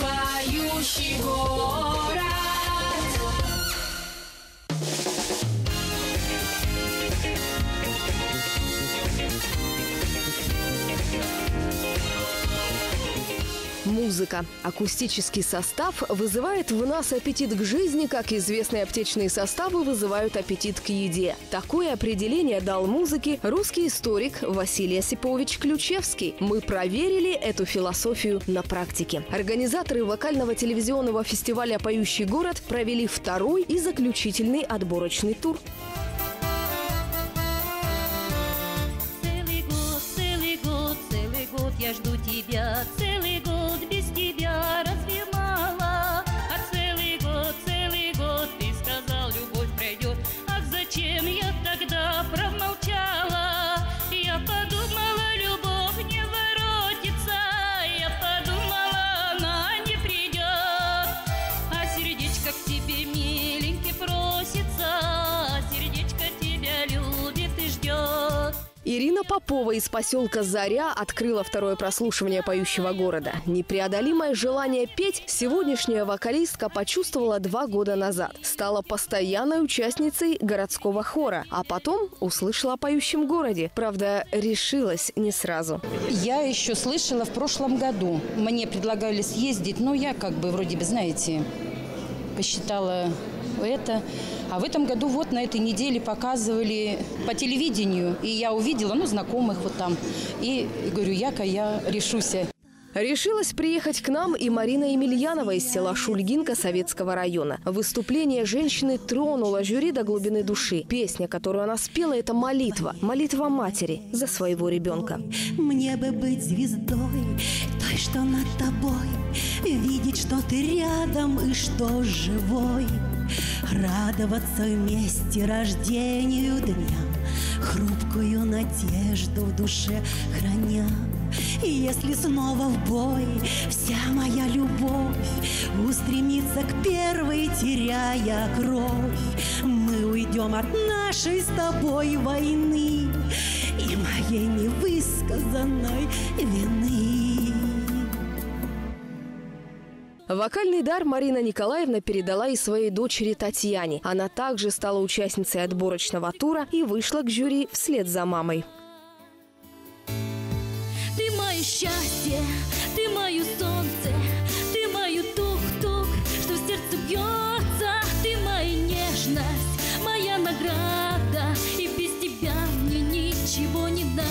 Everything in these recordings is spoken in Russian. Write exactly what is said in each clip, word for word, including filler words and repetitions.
Поющий город. Музыка. Акустический состав вызывает в нас аппетит к жизни, как известные аптечные составы вызывают аппетит к еде. Такое определение дал музыке русский историк Василий Осипович Ключевский. Мы проверили эту философию на практике. Организаторы вокального телевизионного фестиваля «Поющий город» провели второй и заключительный отборочный тур. Целый год, целый год, целый год я жду тебя, целый год. Без тебя разве мало? А целый год, целый год ты сказал, любовь пройдет. А зачем я тогда промолчала? Я подумала, любовь не воротится. Я подумала, она не придет. А сердечко к тебе, миленький, просится. Сердечко тебя любит и ждет. Ирина Попова из поселка Заря открыла второе прослушивание «Поющего города». Непреодолимое желание петь сегодняшняя вокалистка почувствовала два года назад. Стала постоянной участницей городского хора, а потом услышала о «Поющем городе». Правда, решилась не сразу. Я еще слышала в прошлом году. Мне предлагали съездить, но я как бы вроде бы, знаете, посчитала это. А в этом году вот на этой неделе показывали по телевидению, и я увидела, ну, знакомых вот там. И говорю, яка я решуся. Решилась приехать к нам и Марина Емельянова из села Шульгинка Советского района. Выступление женщины тронуло жюри до глубины души. Песня, которую она спела, это молитва. Молитва матери за своего ребенка. Мне бы быть звездой, той, что над тобой, видеть, что ты рядом и что живой. Радоваться вместе рождению дня, хрупкую надежду в душе храня. И если снова в бой вся моя любовь устремится к первой, теряя кровь, мы уйдем от нашей с тобой войны и моей невысказанной вины. Вокальный дар Марина Николаевна передала и своей дочери Татьяне. Она также стала участницей отборочного тура и вышла к жюри вслед за мамой. Ты мое счастье, ты мое солнце, ты мое тук-тук, что в сердце бьется, ты моя нежность, моя награда, и без тебя мне ничего не надо.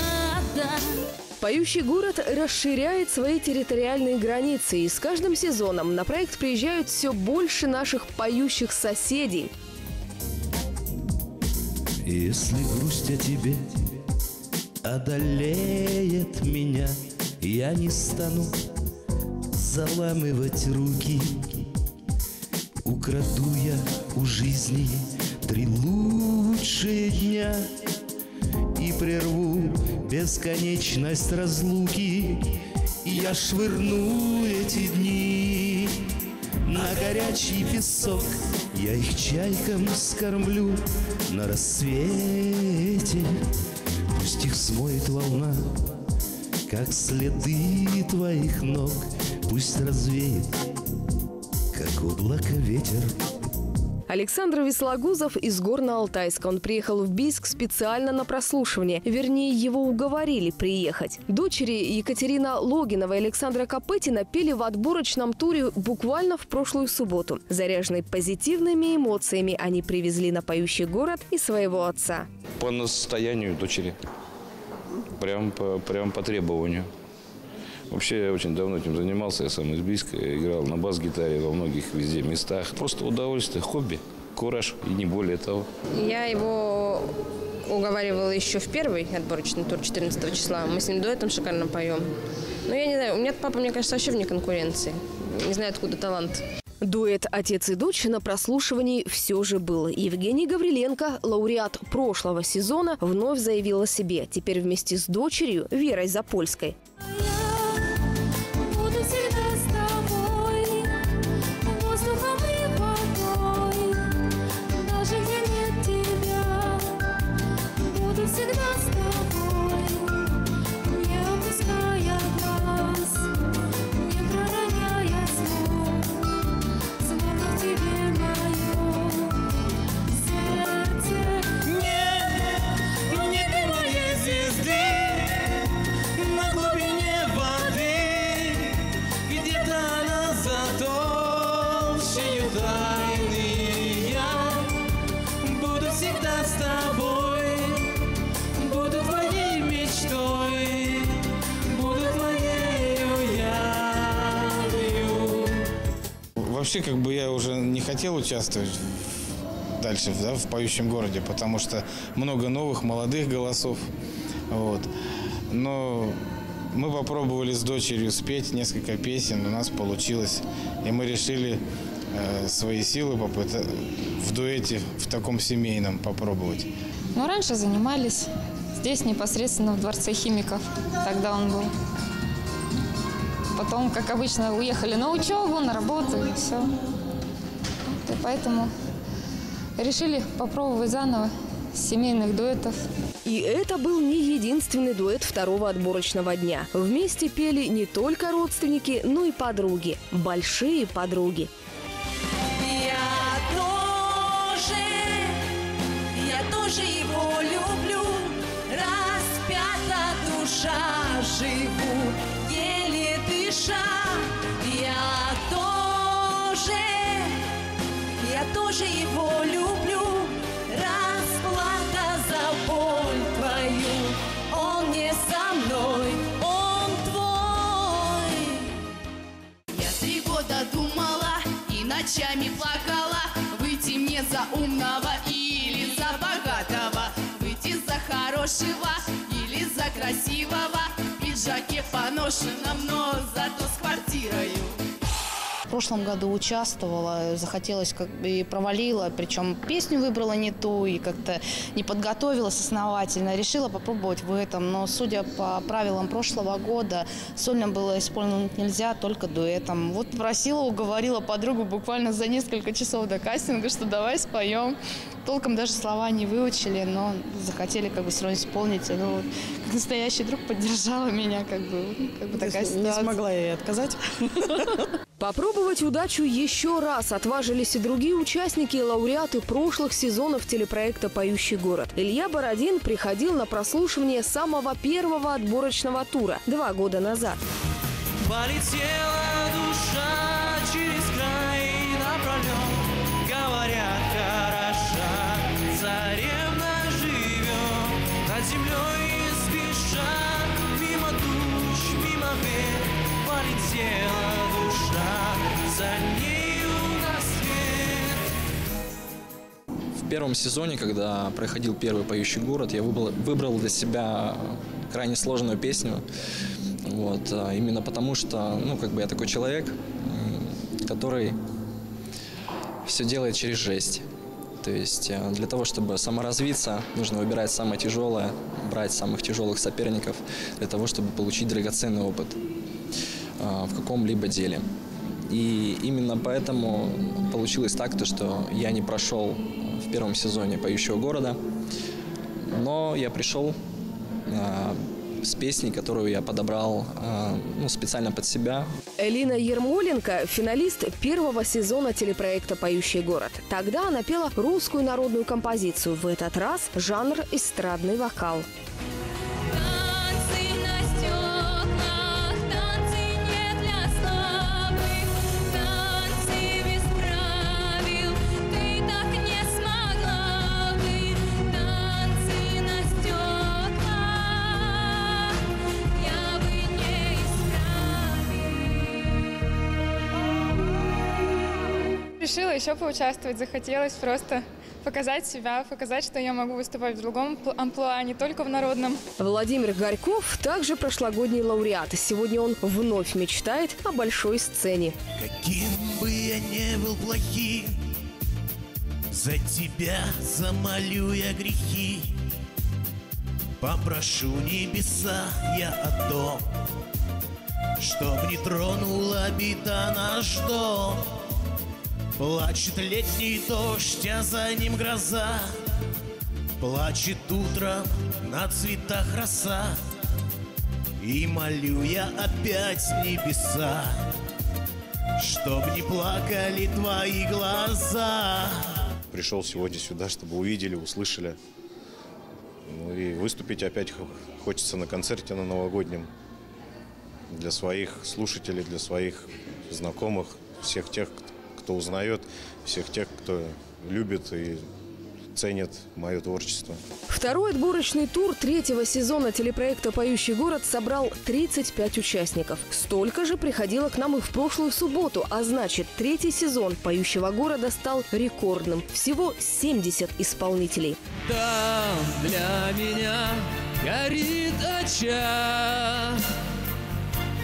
«Поющий город» расширяет свои территориальные границы, и с каждым сезоном на проект приезжают все больше наших поющих соседей. Если грусть о тебе одолеет меня, я не стану заламывать руки. Украду я у жизни три лучшие дня и прерву бесконечность разлуки. И я швырну эти дни на горячий песок, я их чайкам скормлю на рассвете. Пусть их смоет волна, как следы твоих ног, пусть развеет, как облако, ветер. Александр Вислагузов из Горно-Алтайска. Он приехал в Бийск специально на прослушивание. Вернее, его уговорили приехать. Дочери Екатерина Логинова и Александра Копытина пели в отборочном туре буквально в прошлую субботу. Заряженные позитивными эмоциями, они привезли на «Поющий город» и своего отца. По настоянию дочери. Прям по, прям по требованию. Вообще, я очень давно этим занимался, я сам из Бийска, играл на бас-гитаре во многих везде местах. Просто удовольствие, хобби, кураж и не более того. Я его уговаривала еще в первый отборочный тур четырнадцатого числа. Мы с ним дуэтом шикарно поем. Но я не знаю, у меня папа, мне кажется, вообще вне конкуренции. Не знаю, откуда талант. Дуэт «Отец и дочь» на прослушивании все же был. Евгений Гавриленко, лауреат прошлого сезона, вновь заявил о себе. Теперь вместе с дочерью Верой Запольской. Всегда с тобой, не опуская глаз. вообще как бы я уже не хотел участвовать дальше, да, в «Поющем городе», потому что много новых, молодых голосов. Вот. Но мы попробовали с дочерью спеть несколько песен, у нас получилось. И мы решили э, свои силы попытать в дуэте, в таком семейном, попробовать. Ну, раньше занимались здесь непосредственно в Дворце химиков, тогда он был. Потом, как обычно, уехали на учебу, на работу и все. И поэтому решили попробовать заново семейных дуэтов. И это был не единственный дуэт второго отборочного дня. Вместе пели не только родственники, но и подруги. Большие подруги. Я тоже, я тоже его люблю. Распята душа, живу, еле дыша. Я тоже, я тоже его люблю. Расплата за боль твою, он не со мной, он твой. Я три года думала и ночами плакала, выйти мне за умного или за богатого, выйти за хорошего или за красивого, в пиджаке поношенном, но зато с квартирою. В прошлом году участвовала, захотелось как бы и провалила, причем песню выбрала не ту и как-то не подготовилась основательно. Решила попробовать в этом, но судя по правилам прошлого года, сольным было исполнить нельзя, только дуэтом. Вот просила, уговорила подругу буквально за несколько часов до кастинга, что давай споем. Толком даже слова не выучили, но захотели как бы все равно исполнить. Ну, вот, как настоящий друг поддержала меня, как бы, как бы такая ситуация. Не смогла я ей отказать. Попробовать удачу еще раз отважились и другие участники и лауреаты прошлых сезонов телепроекта «Поющий город». Илья Бородин приходил на прослушивание самого первого отборочного тура два года назад. Полетела душа через край напролет, говорят, хороша, царевна живем, над землей спеша, мимо душ, мимо век, полетела. В первом сезоне, когда проходил первый «Поющий город», я выбрал, выбрал для себя крайне сложную песню. Вот, именно потому, что ну, как бы я такой человек, который все делает через жесть. То есть для того, чтобы саморазвиться, нужно выбирать самое тяжелое, брать самых тяжелых соперников, для того, чтобы получить драгоценный опыт в каком-либо деле. И именно поэтому получилось так, то, что я не прошел в первом сезоне «Поющего города», но я пришел э, с песней, которую я подобрал э, ну, специально под себя. Элина Ермоленко – финалист первого сезона телепроекта «Поющий город». Тогда она пела русскую народную композицию, в этот раз жанр эстрадный вокал. Решила еще поучаствовать, захотелось просто показать себя, показать, что я могу выступать в другом амплуа, не только в народном. Владимир Горьков также прошлогодний лауреат. Сегодня он вновь мечтает о большой сцене. Каким бы я ни был плохим, за тебя замолю я грехи. Попрошу небеса я о том, чтоб не тронула беда наш дом. Плачет летний дождь, а за ним гроза. Плачет утром на цветах роса. И молю я опять небеса, чтоб не плакали твои глаза. Пришел сегодня сюда, чтобы увидели, услышали. Ну и выступить опять хочется на концерте на новогоднем. Для своих слушателей, для своих знакомых, всех тех, кто... кто узнает, всех тех, кто любит и ценят мое творчество. Второй отборочный тур третьего сезона телепроекта «Поющий город» собрал тридцать пять участников. Столько же приходило к нам и в прошлую субботу, а значит, третий сезон «Поющего города» стал рекордным. Всего семьдесят исполнителей. Там для меня горит очаг,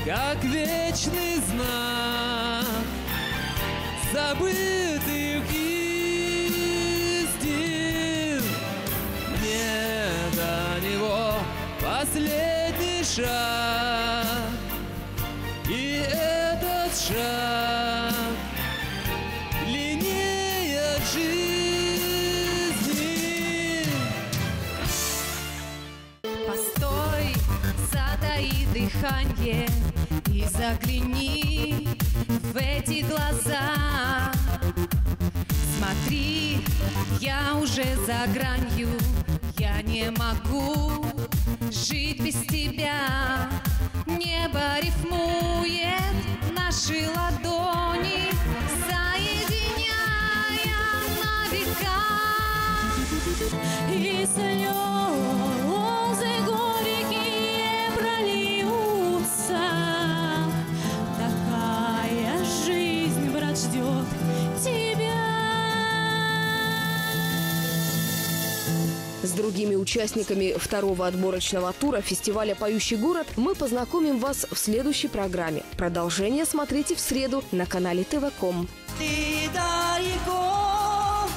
как вечный знак, забытый в кисти. Мне до него последний шаг, и этот шаг длиннее жизни. Постой, затаи дыхание и загляни в эти глаза. Смотри, я уже за гранью, я не могу жить без тебя. Небо рифмует наши ладони, соединяя на века. И слезы горькие прольются. Ждет тебя. С другими участниками второго отборочного тура фестиваля «Поющий город» мы познакомим вас в следующей программе. Продолжение смотрите в среду на канале тэ вэ ком. Ты далеко,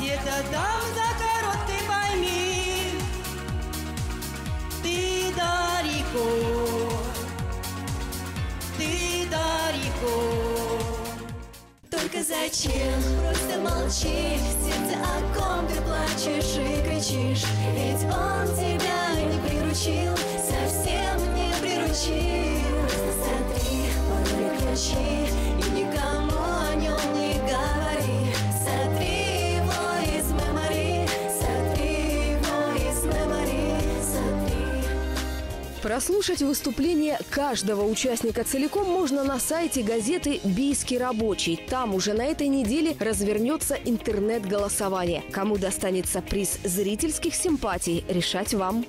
где-то там за город, ты пойми. Ты далеко, ты далеко. Только зачем? Просто молчи, сердце, о ком ты плачешь и кричишь. Ведь он тебя не приручил, совсем не приручил. Смотри, он выключи и никому о нем не говори. Сотри его из мемори, сотри его из мемори, сотри. Прослушать выступление каждого участника целиком можно на сайте газеты «Бийский рабочий». Там уже на этой неделе развернется интернет-голосование. Кому достанется приз зрительских симпатий, решать вам.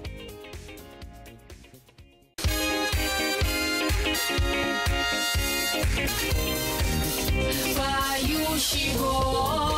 Поющий город.